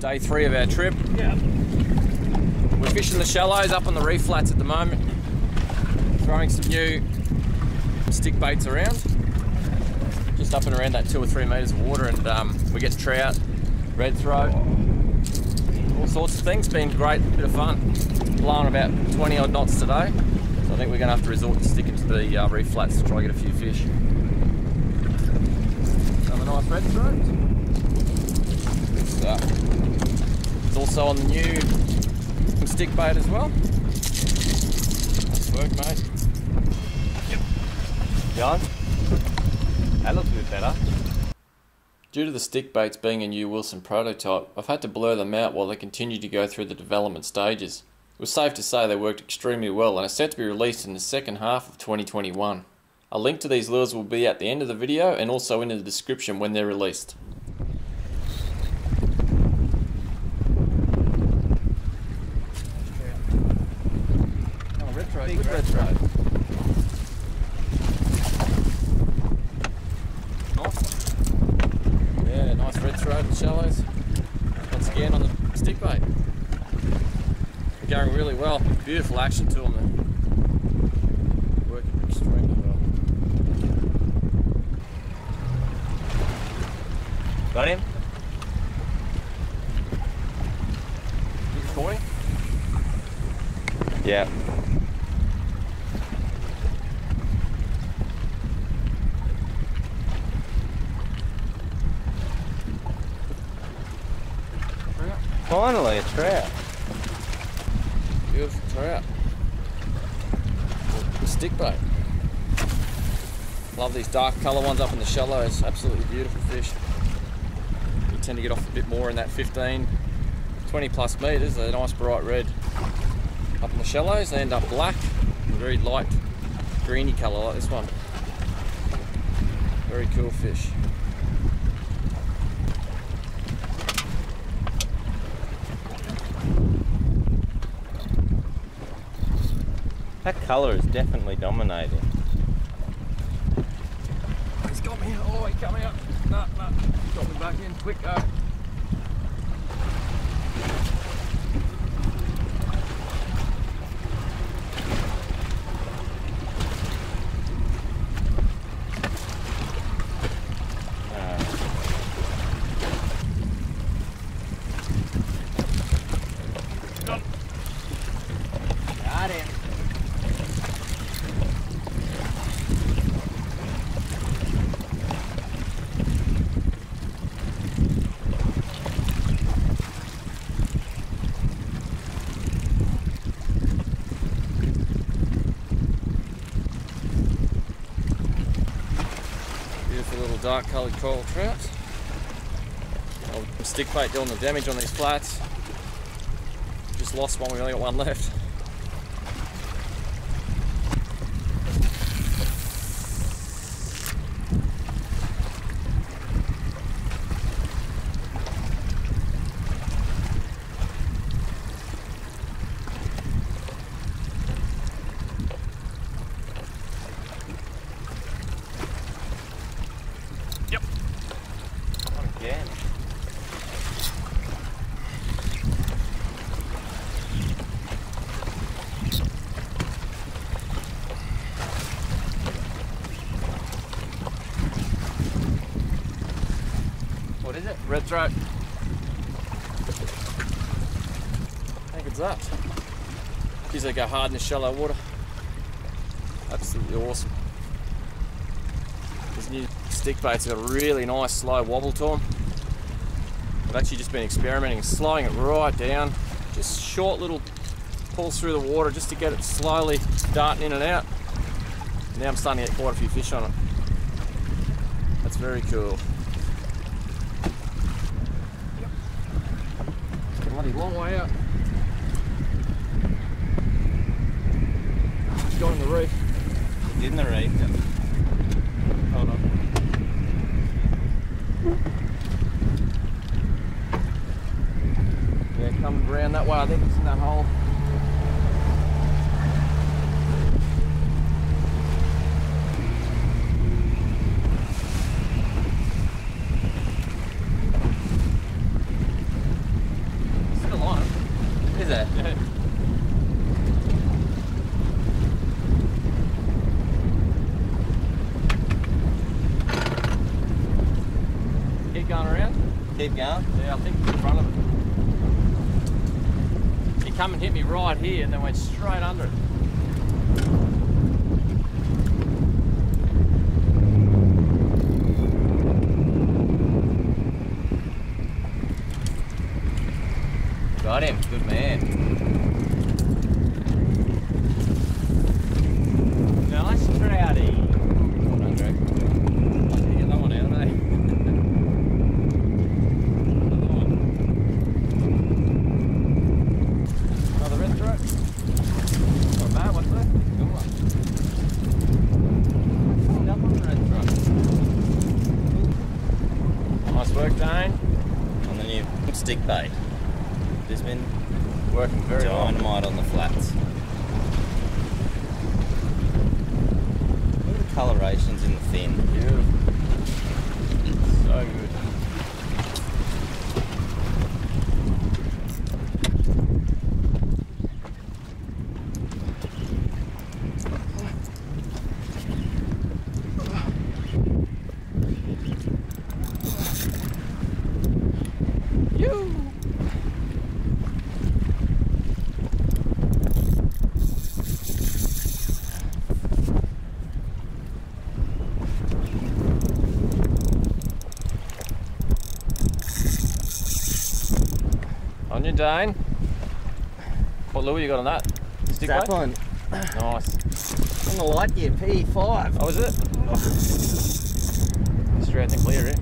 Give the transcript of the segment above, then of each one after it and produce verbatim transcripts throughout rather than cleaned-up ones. Day three of our trip. Yeah. We're fishing the shallows up on the reef flats at the moment. Throwing some new stick baits around. Just up and around that two or three metres of water, and um, we get trout, red throat, all sorts of things. Been great, bit of fun. Blowing about twenty odd knots today. So I think we're going to have to resort to sticking to the uh, reef flats to try and get a few fish. Another nice red throat. It's also on the new stick bait as well. Nice work, mate. Yep. John? That looks a bit better. Due to the stick baits being a new Wilson prototype, I've had to blur them out while they continue to go through the development stages. It was safe to say they worked extremely well and are set to be released in the second half of twenty twenty-one. A link to these lures will be at the end of the video and also in the description when they're released. Big red throat. Nice. Yeah, nice red throat in shallows. Once again on the stick bait. They're going really well. Beautiful action to them. They're working extremely well. Got him? You caught him? Yeah. Finally, a trout. Beautiful trout. A stick bait. Love these dark colour ones up in the shallows. Absolutely beautiful fish. You tend to get off a bit more in that fifteen, twenty plus metres. They're nice bright red. Up in the shallows, they end up black. Very light, greeny colour like this one. Very cool fish. That colour is definitely dominating. He's got me. Oh, he got me up. No, no. Got me back in. Quick, go. Dark coloured coral trout. Old stick bait doing the damage on these flats. Just lost one, we only got one left. What is it? Red throat. I think it's that. Geez, they go hard in the shallow water. Absolutely awesome. These new stick baits have got a really nice slow wobble to them. I've actually just been experimenting, slowing it right down. Just short little pulls through the water just to get it slowly darting in and out. Now I'm starting to get quite a few fish on it. That's very cool. Long way out. It's got in the reef. It's in the reef. Yeah. Hold on. Yeah, it comes around that way. I think it's in that hole. Keep going? Yeah, I think it's in front of it. He come and hit me right here and then went straight under it. Got him, good man. Nice trouty. Well done, Greg. I didn't get that one out, eh? Another one. Another red throat. Not bad, what's that? Good one. Another one, red throat. Nice work, Dane. On the new stick bait. There's been working very dynamite on the flats. Look at the colorations in the fin. Beautiful. So good. You. Dane. What lure you got on that? Stick Zappelin. Nice. On the light gear, P five. Oh, is it? Oh. Straight out the clear, eh?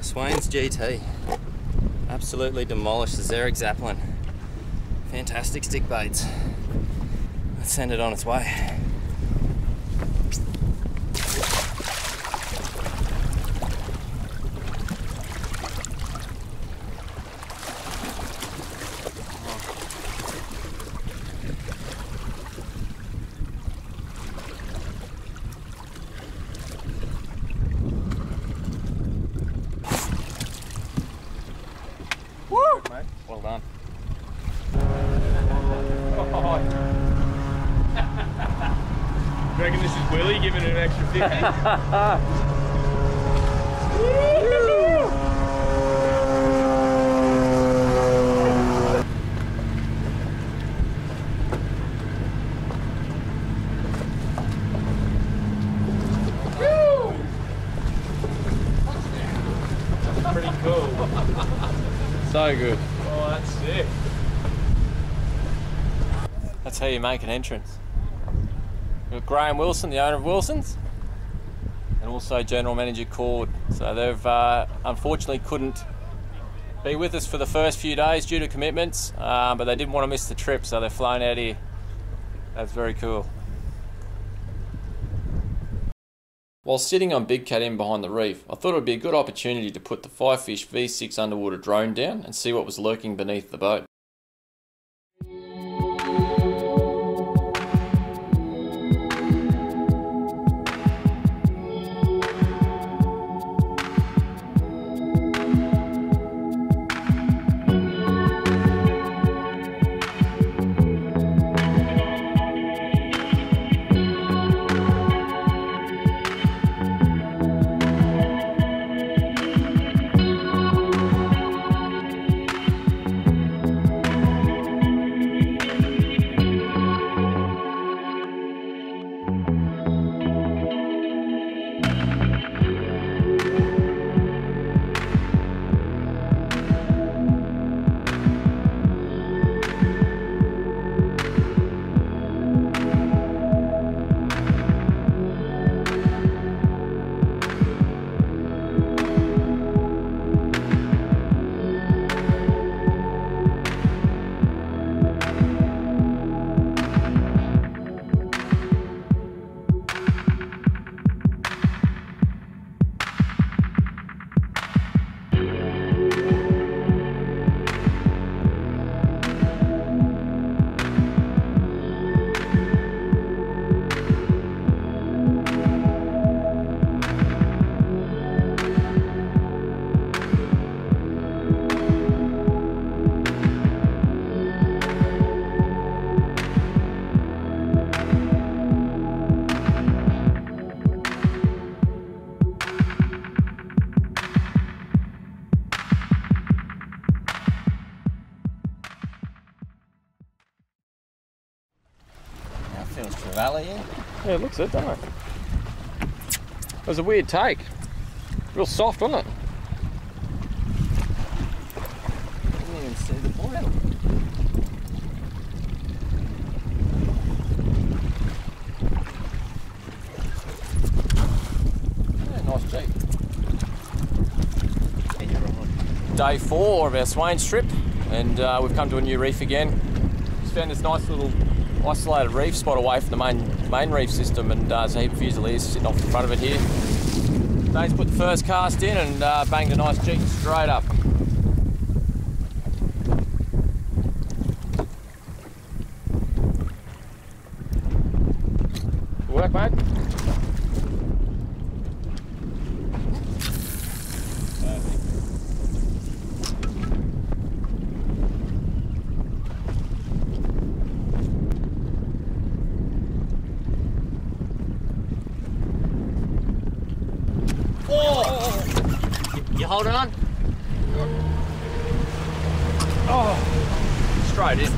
Swains G T absolutely demolished the Zerek Zappelin. Fantastic stick baits. Let's send it on its way. Well done. Oh. Do you reckon this is Willie giving it an extra fifty? That's pretty cool. So good. That's sick. That's how you make an entrance. We've got Graham Wilson, the owner of Wilson's, and also General Manager Cord. So they've uh, unfortunately couldn't be with us for the first few days due to commitments, um, but they didn't want to miss the trip, so they've flown out here. That's very cool. While sitting on Big Cat in behind the reef, I thought it would be a good opportunity to put the Firefish V six underwater drone down and see what was lurking beneath the boat. the valley here. Yeah, it looks it, doesn't it? It was a weird take. Real soft, wasn't it? I didn't even see the boil. Yeah, nice jig. Day four of our Swains trip, and uh, we've come to a new reef again. Just found this nice little isolated reef spot away from the main main reef system, and uh, there's a heap of fusiliers sitting off the front of it here. Dane's put the first cast in and uh, banged a nice jig straight up. Good work, mate. Holding on. Oh, straight in.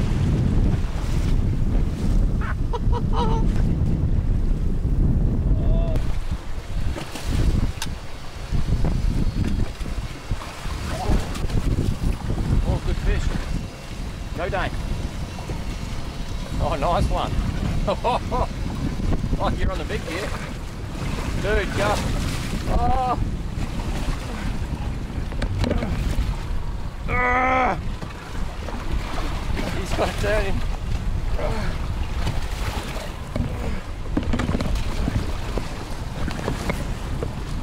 Oh, good fish. Go, Dane. Oh, nice one. Oh, you're on the big gear, dude. Go. Oh. Uh, he's got to turn him. Uh,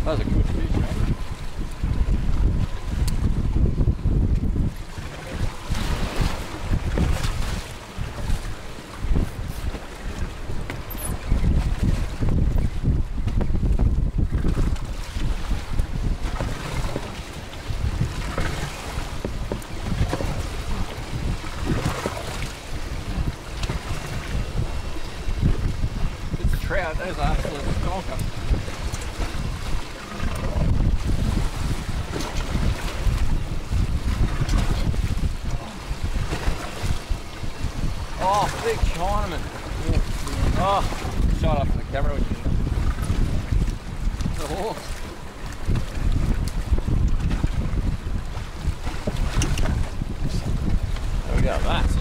that was a good fish, man. There's an absolute conker. Oh, big Chinaman. Oh, shot off the camera. It's a horse. There we go, that's it.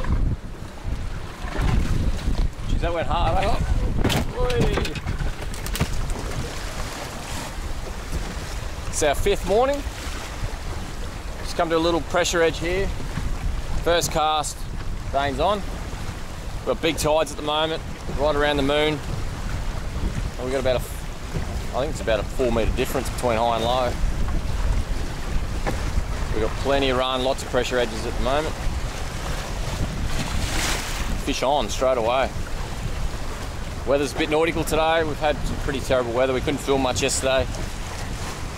Jeez, that went hard, eh? It's our fifth morning. Just come to a little pressure edge here. First cast, Dane's on. We've got big tides at the moment, right around the moon. And we've got about a, I think it's about a four metre difference between high and low. We've got plenty of run, lots of pressure edges at the moment. Fish on straight away. Weather's a bit nautical today. We've had some pretty terrible weather. We couldn't film much yesterday.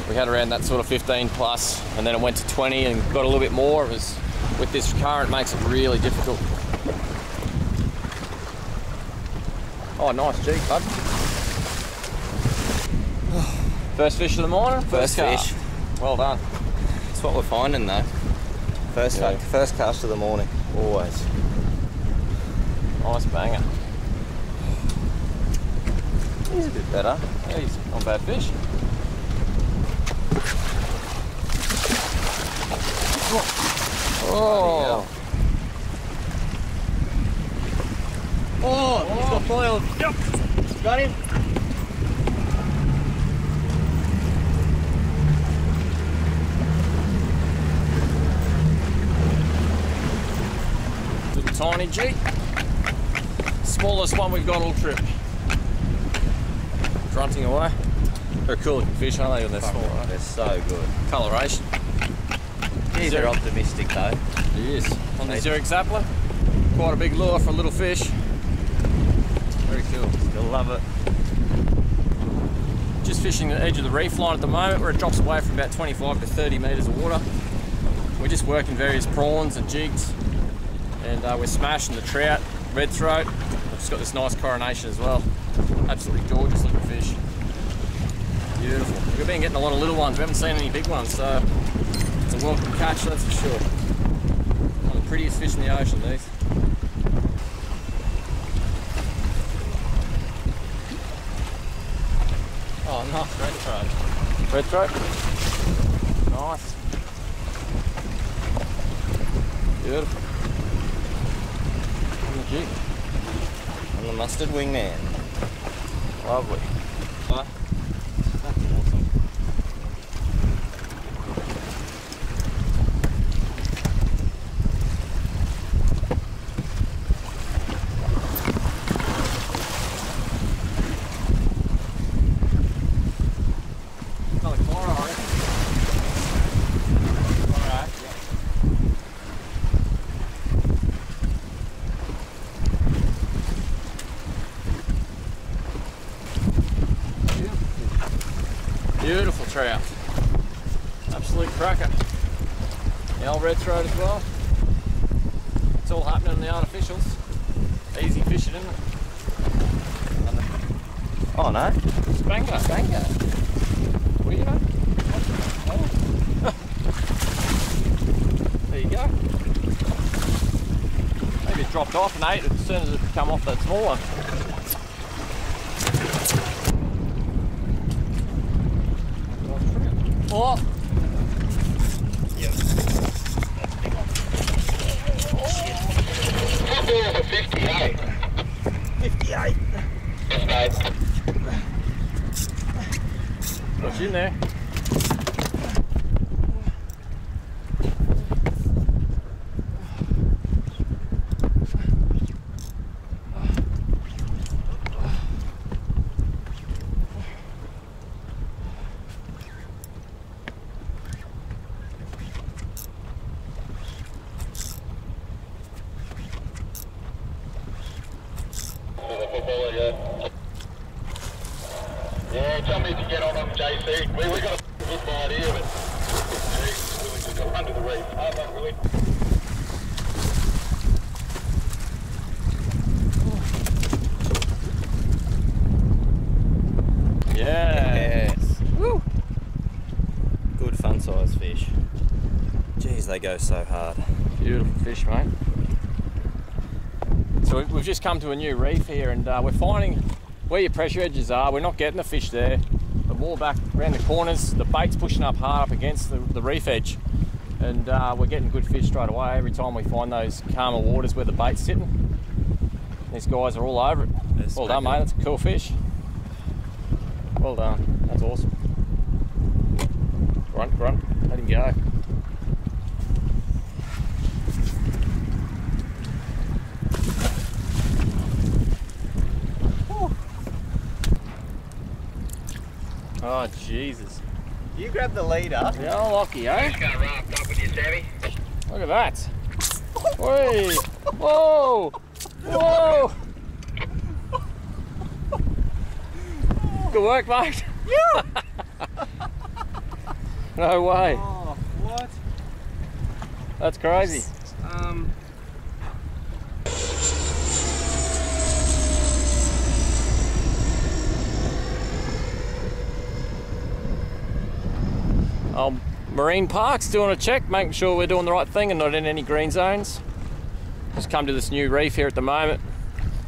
We had around that sort of fifteen plus, and then it went to twenty and got a little bit more. It was, with this current, it makes it really difficult. Oh, nice jig, bud. First fish of the morning. First, first fish. Cast. Well done. That's what we're finding, though. First, yeah. first cast of the morning, always. Nice banger. He's a bit better. He's not a bad fish. Oh! Oh! Oh, he's got foil. Yep. Got him. Little tiny jig. Smallest one we've got all trip. Grunting away. They're cool looking fish, aren't they, when they're small? Right? They're so good. Coloration. These are optimistic, though. It is. On the Zerek Zappelin. Quite a big lure for a little fish. Very cool. Still love it. Just fishing the edge of the reef line at the moment, where it drops away from about twenty-five to thirty metres of water. We're just working various prawns and jigs, and uh, we're smashing the trout, red throat. I've just got this nice coronation as well. Absolutely gorgeous looking fish. Beautiful. We've been getting a lot of little ones. We haven't seen any big ones, so it's a welcome catch, that's for sure. One of the prettiest fish in the ocean, these. Red stripe. Nice. Beautiful. On the jig. I'm the mustard wingman. Lovely. Huh? That's awesome. Beautiful trout. Absolute cracker. The old red throat as well. It's all happening in the artificials. Easy fishing, isn't it? Oh no. Spanker. Spanker. Well, you know. Oh. There you go. Maybe it dropped off and ate it as soon as it come off that small one. Oh! Yep. That's a big one. Oh, shit. fifty-eight. fifty-eight. fifty-eight. What's in there? Yeah, tell me to get on up, J C. We we got a good bite here, but it's really good to go under the reef. I'm not really. Yes. Woo. Good fun size fish. Jeez, they go so hard. Beautiful fish, mate. So we've just come to a new reef here, and uh, we're finding where your pressure edges are. We're not getting the fish there. The wall back around the corners, the bait's pushing up hard up against the, the reef edge, and uh, we're getting good fish straight away every time we find those calmer waters where the bait's sitting. These guys are all over it. That's well done, mate. That's a cool fish. Well done. That's awesome. Grunt, grunt. Let him go. Oh, Jesus. You grab the leader. You're lucky, eh? Just got wrapped up with you, Sammy. Look at that. Whoa! Whoa! Whoa! Good work, mate. Yeah! No way. Oh, what? That's crazy. Um... Our marine park's doing a check, making sure we're doing the right thing and not in any green zones. Just come to this new reef here at the moment.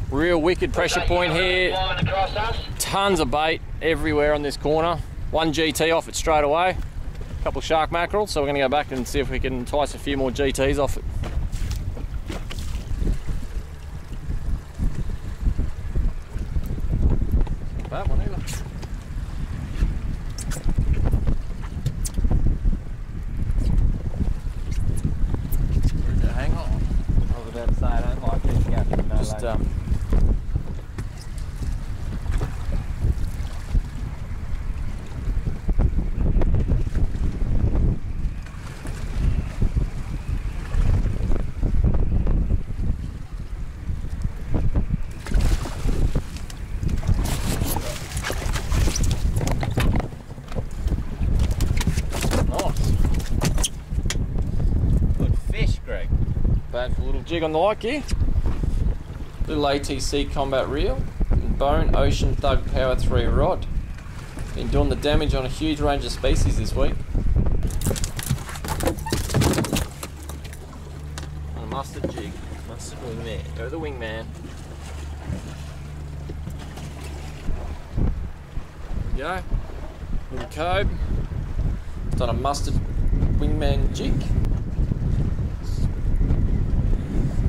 Real wicked pressure point here. Tons of bait everywhere on this corner. One G T off it straight away. A couple of shark mackerel, so we're going to go back and see if we can entice a few more G Ts off it. Not that one either. Just um, nice. Good fish, Greg. Bad for a little jig on the like here. Little A T C combat reel and Bone Ocean Thug Power three rod. Been doing the damage on a huge range of species this week. On a mustard jig, mustard wingman. Go the wingman. There we go. little cove. Done a mustard wingman jig.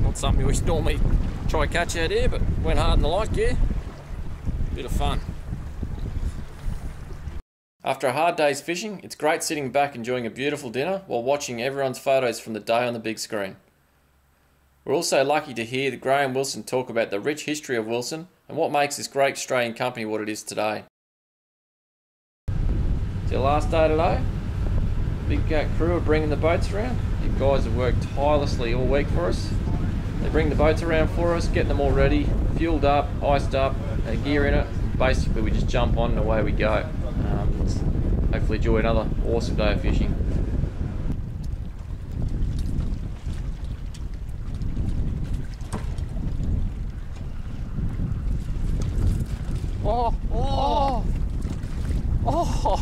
Not something we normally try catch out here, but went hard in the light gear. Bit of fun. After a hard day's fishing, it's great sitting back enjoying a beautiful dinner while watching everyone's photos from the day on the big screen. We're also lucky to hear that Graham Wilson talk about the rich history of Wilson and what makes this great Australian company what it is today. It's your last day today. Big Cat crew are bringing the boats around. You guys have worked tirelessly all week for us. They bring the boats around for us, getting them all ready, fueled up, iced up, and gear in it. Basically we just jump on and away we go. Um, let's hopefully enjoy another awesome day of fishing. Oh! Oh! Oh!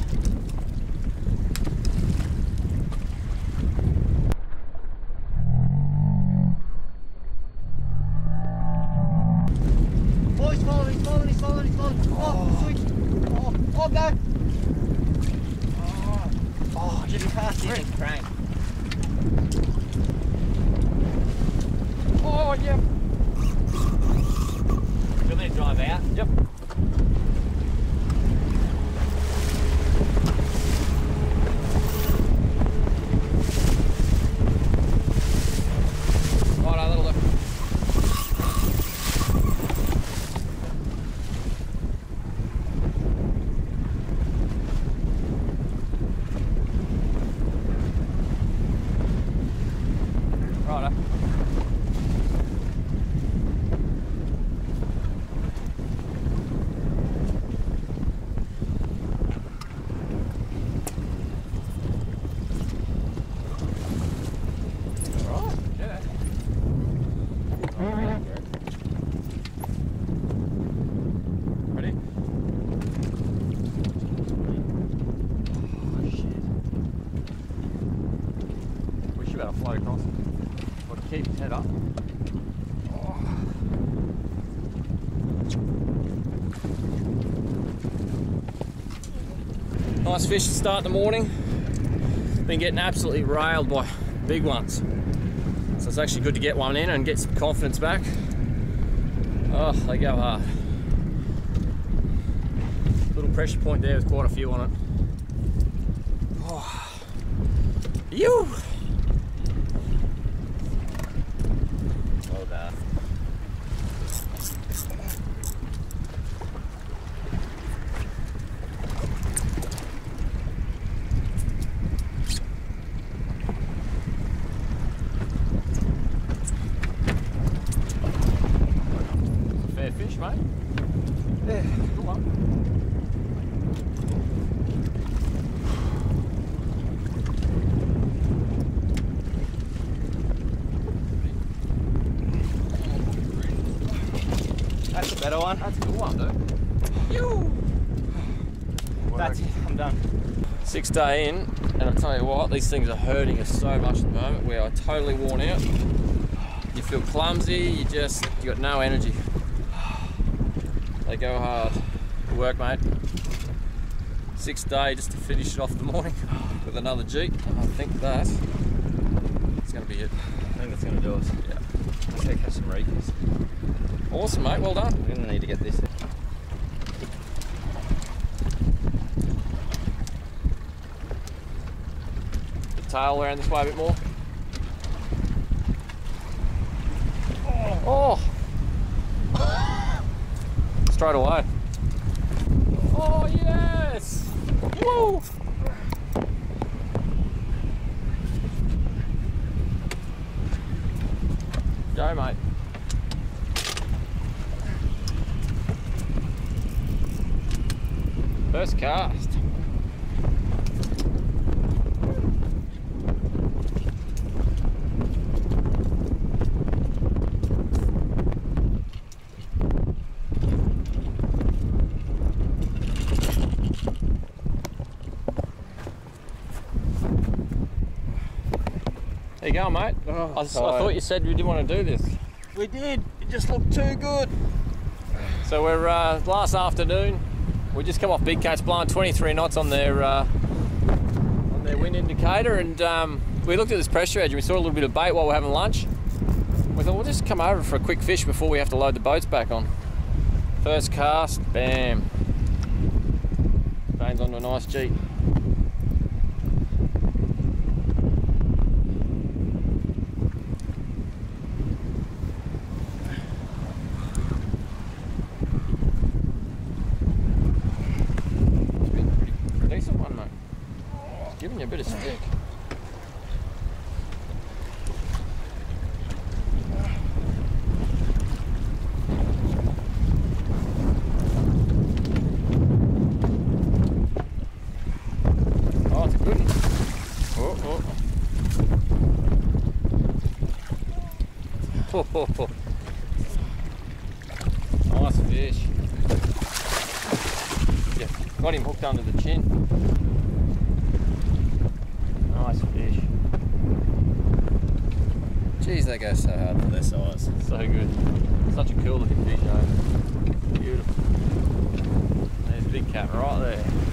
Oh, he's following, he's following, he's following, he's following. Oh, oh. Sweet! Oh, oh, go! Oh, get him past him. Crank. Oh, yeah. Do you want me to drive out? Yep. Right, a little left. Nice fish to start the morning. Been getting absolutely railed by big ones. So it's actually good to get one in and get some confidence back. Oh, they go hard. Little pressure point there with quite a few on it. Oh. Ew. Better one? That's a good one, dude. That's it, I'm done. Sixth day in, and I tell you what, these things are hurting us so much at the moment. We are totally worn out. You feel clumsy, you just, you got no energy. They go hard. Good work, mate. Sixth day just to finish it off the morning with another Jeep. I think that is going to be it. I think that's going to do us. Yeah. Let's go catch some reekers. Awesome, mate, well done. We're going to need to get this in. The tail around this way a bit more. Oh! Oh. Straight away. Oh, yes! Woo! Go, mate. First cast. There you go, mate. Oh, I, I thought you said you didn't want to do this. We did. It just looked too good. So we're uh, last afternoon. We just come off Big Cat's blowing twenty-three knots on their uh, on their wind indicator, and um, we looked at this pressure edge and we saw a little bit of bait while we were having lunch. We thought we'll just come over for a quick fish before we have to load the boats back on. First cast, bam. Bane's onto a nice G. Giving you a bit of stick. Oh, it's a good one. Oh, oh. Oh, oh, oh. Nice fish. Yeah, got him hooked under the chin. Nice fish. Jeez, they go so hard for their size. So good. Such a cool looking fish, though. Beautiful. There's Big Cat right there.